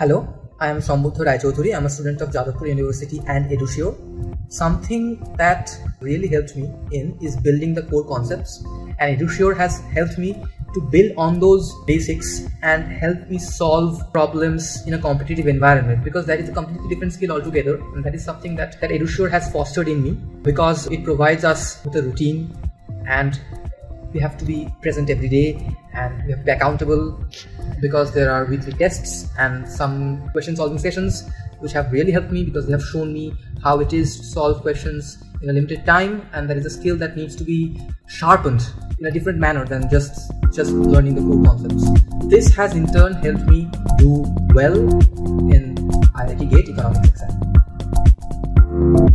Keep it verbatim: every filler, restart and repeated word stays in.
Hello, I am Sambuddha RoyChowdhury. I am a student of Jadavpur University and EduSure. Something that really helped me in is building the core concepts, and EduSure has helped me to build on those basics and help me solve problems in a competitive environment, because that is a completely different skill altogether, and that is something that, that EduSure has fostered in me, because it provides us with a routine and we have to be present every day and we have to be accountable, because there are weekly tests and some question solving sessions which have really helped me, because they have shown me how it is to solve questions in a limited time, and that is a skill that needs to be sharpened in a different manner than just, just learning the core concepts. This has in turn helped me do well in I I T Gate Economics exam.